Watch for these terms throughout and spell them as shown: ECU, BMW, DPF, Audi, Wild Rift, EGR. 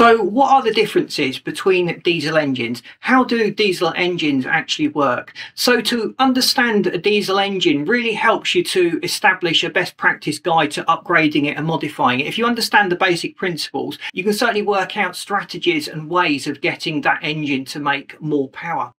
So what are the differences between diesel engines? How do diesel engines actually work? So to understand a diesel engine really helps you to establish a best practice guide to upgrading it and modifying it. If you understand the basic principles, you can certainly work out strategies and ways of getting that engine to make more power.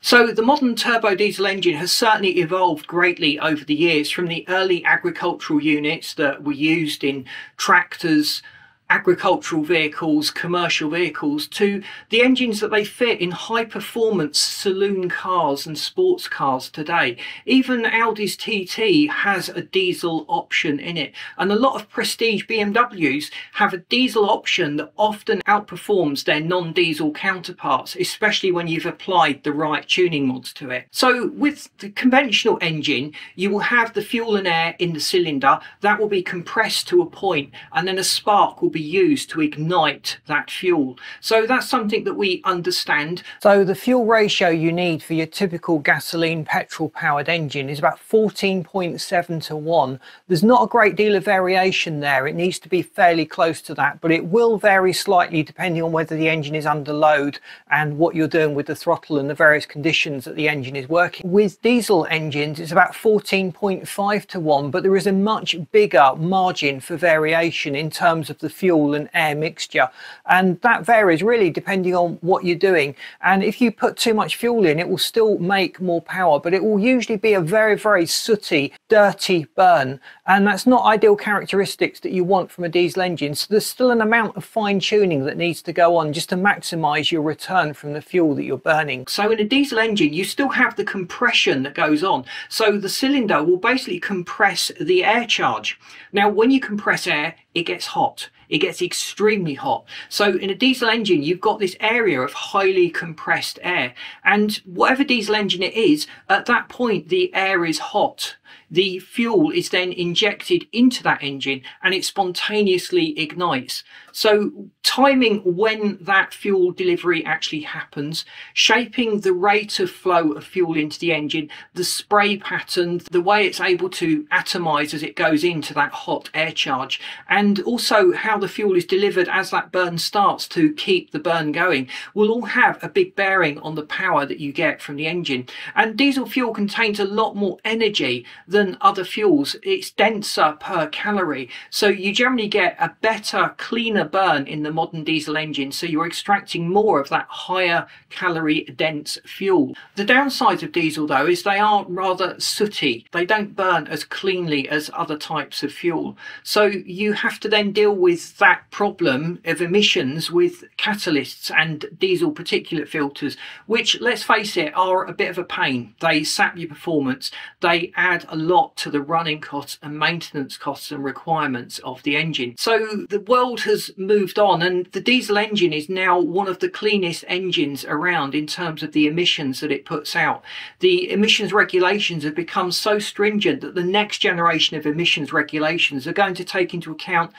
So the modern turbo diesel engine has certainly evolved greatly over the years, from the early agricultural units that were used in tractors, agricultural vehicles, commercial vehicles, to the engines that they fit in high performance saloon cars and sports cars today. Even Audi's TT has a diesel option in it, and a lot of prestige BMWs have a diesel option that often outperforms their non-diesel counterparts, especially when you've applied the right tuning mods to it. So with the conventional engine, you will have the fuel and air in the cylinder that will be compressed to a point, and then a spark will be used to ignite that fuel. So that's something that we understand. So the fuel ratio you need for your typical gasoline petrol powered engine is about 14.7 to 1. There's not a great deal of variation there. It needs to be fairly close to that, but it will vary slightly depending on whether the engine is under load and what you're doing with the throttle and the various conditions that the engine is working. With diesel engines it's about 14.5 to 1, but there is a much bigger margin for variation in terms of the fuel and air mixture, and that varies really depending on what you're doing. And if you put too much fuel in, it will still make more power, but it will usually be a very, very sooty, dirty burn, and that's not ideal characteristics that you want from a diesel engine. So there's still an amount of fine tuning that needs to go on just to maximize your return from the fuel that you're burning. So in a diesel engine you still have the compression that goes on, so the cylinder will basically compress the air charge. Now when you compress air, it gets hot. It gets extremely hot. So in a diesel engine, you've got this area of highly compressed air. And whatever diesel engine it is, at that point, the air is hot. The fuel is then injected into that engine and it spontaneously ignites. So timing when that fuel delivery actually happens, shaping the rate of flow of fuel into the engine, the spray pattern, the way it's able to atomize as it goes into that hot air charge, and also how the fuel is delivered as that burn starts to keep the burn going, will all have a big bearing on the power that you get from the engine. And diesel fuel contains a lot more energy than other fuels. It's denser per calorie, so you generally get a better, cleaner burn in the modern diesel engine, so you're extracting more of that higher calorie dense fuel. The downsides of diesel though is they are rather sooty. They don't burn as cleanly as other types of fuel, so you have to then deal with that problem of emissions with catalysts and diesel particulate filters, which, let's face it, are a bit of a pain. They sap your performance, they add a lot to the running costs and maintenance costs and requirements of the engine. So the world has moved on, and the diesel engine is now one of the cleanest engines around in terms of the emissions that it puts out. The emissions regulations have become so stringent that the next generation of emissions regulations are going to take into account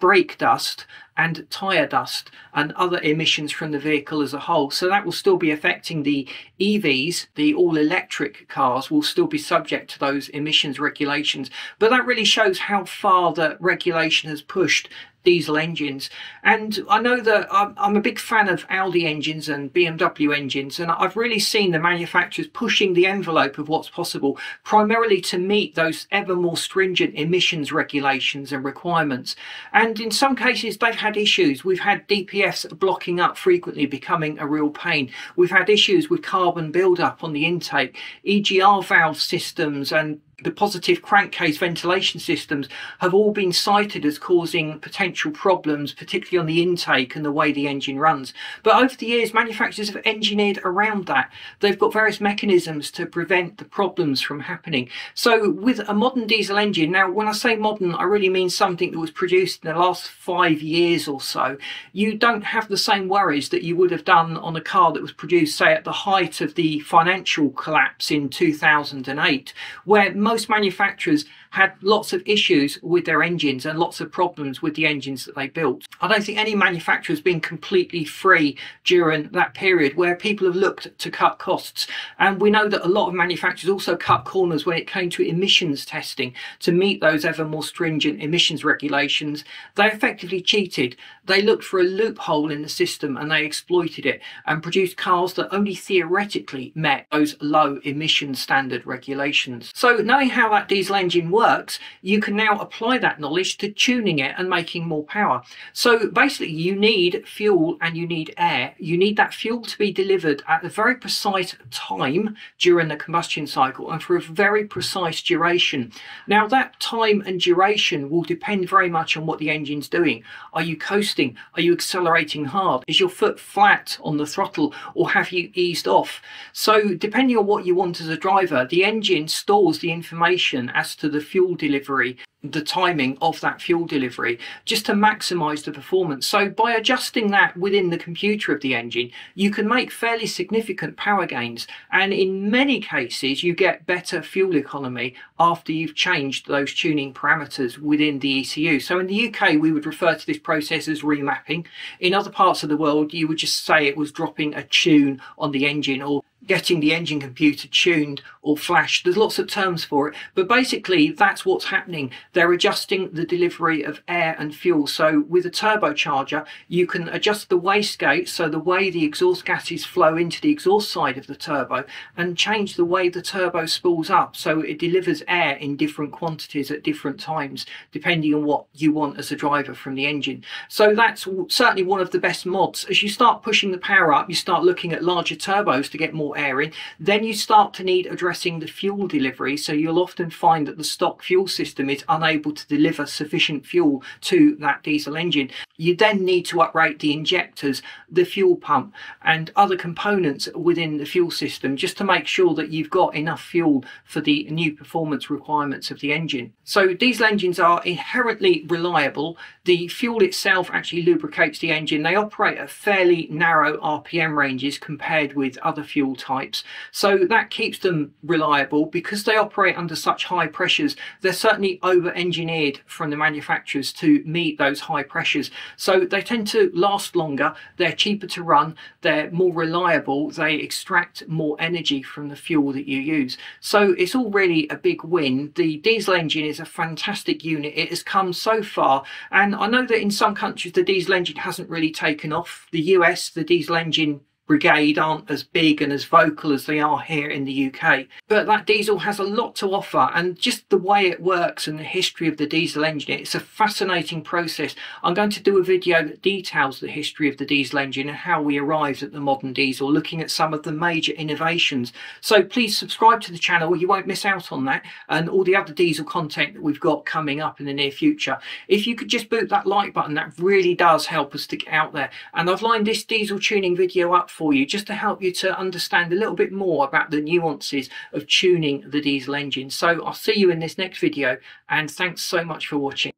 brake dust and tyre dust and other emissions from the vehicle as a whole. So that will still be affecting the EVs. The all-electric cars will still be subject to those emissions regulations, but that really shows how far the regulation has pushed diesel engines. And I know that I'm a big fan of Audi engines and BMW engines, and I've really seen the manufacturers pushing the envelope of what's possible, primarily to meet those ever more stringent emissions regulations and requirements. And in some cases they've had issues. We've had DPFs blocking up frequently, becoming a real pain. We've had issues with carbon buildup on the intake. EGR valve systems and the positive crankcase ventilation systems have all been cited as causing potential problems, particularly on the intake and the way the engine runs. But over the years, manufacturers have engineered around that. They've got various mechanisms to prevent the problems from happening. So with a modern diesel engine, now when I say modern, I really mean something that was produced in the last 5 years or so, you don't have the same worries that you would have done on a car that was produced, say, at the height of the financial collapse in 2008, where most manufacturers had lots of issues with their engines and lots of problems with the engines that they built. I don't think any manufacturer has been completely free during that period where people have looked to cut costs. And we know that a lot of manufacturers also cut corners when it came to emissions testing to meet those ever more stringent emissions regulations. They effectively cheated. They looked for a loophole in the system and they exploited it and produced cars that only theoretically met those low emission standard regulations. So knowing how that diesel engine works, you can now apply that knowledge to tuning it and making more power. So basically you need fuel and you need air. You need that fuel to be delivered at a very precise time during the combustion cycle and for a very precise duration. Now that time and duration will depend very much on what the engine's doing. Are you coasting? Are you accelerating hard? Is your foot flat on the throttle or have you eased off? So depending on what you want as a driver, the engine stores the information as to the fuel delivery, the timing of that fuel delivery, just to maximize the performance. So by adjusting that within the computer of the engine, you can make fairly significant power gains, and in many cases you get better fuel economy after you've changed those tuning parameters within the ECU. So in the UK we would refer to this process as remapping. In other parts of the world you would just say it was dropping a tune on the engine or getting the engine computer tuned or flashed. There's lots of terms for it, but basically that's what's happening. They're adjusting the delivery of air and fuel. So with a turbocharger you can adjust the wastegate, so the way the exhaust gases flow into the exhaust side of the turbo, and change the way the turbo spools up so it delivers air in different quantities at different times depending on what you want as a driver from the engine. So that's certainly one of the best mods. As you start pushing the power up, you start looking at larger turbos to get more air in. Then you start to need addressing the fuel delivery, so you'll often find that the stock fuel system is unable to deliver sufficient fuel to that diesel engine. You then need to uprate the injectors, the fuel pump and other components within the fuel system just to make sure that you've got enough fuel for the new performance requirements of the engine. So diesel engines are inherently reliable. The fuel itself actually lubricates the engine. They operate at fairly narrow RPM ranges compared with other fuel types, so that keeps them reliable. Because they operate under such high pressures, they're certainly over-engineered from the manufacturers to meet those high pressures, so they tend to last longer, they're cheaper to run, they're more reliable, they extract more energy from the fuel that you use. So it's all really a big win. The diesel engine is a fantastic unit. It has come so far, and I know that in some countries the diesel engine hasn't really taken off. The US, the diesel engine brigade aren't as big and as vocal as they are here in the UK, but that diesel has a lot to offer, and just the way it works and the history of the diesel engine, it's a fascinating process. I'm going to do a video that details the history of the diesel engine and how we arrived at the modern diesel, looking at some of the major innovations. So please subscribe to the channel, you won't miss out on that and all the other diesel content that we've got coming up in the near future. If you could just boot that like button, that really does help us to get out there. And I've lined this diesel tuning video up for you just to help you to understand a little bit more about the nuances of tuning the diesel engine. So I'll see you in this next video, and thanks so much for watching.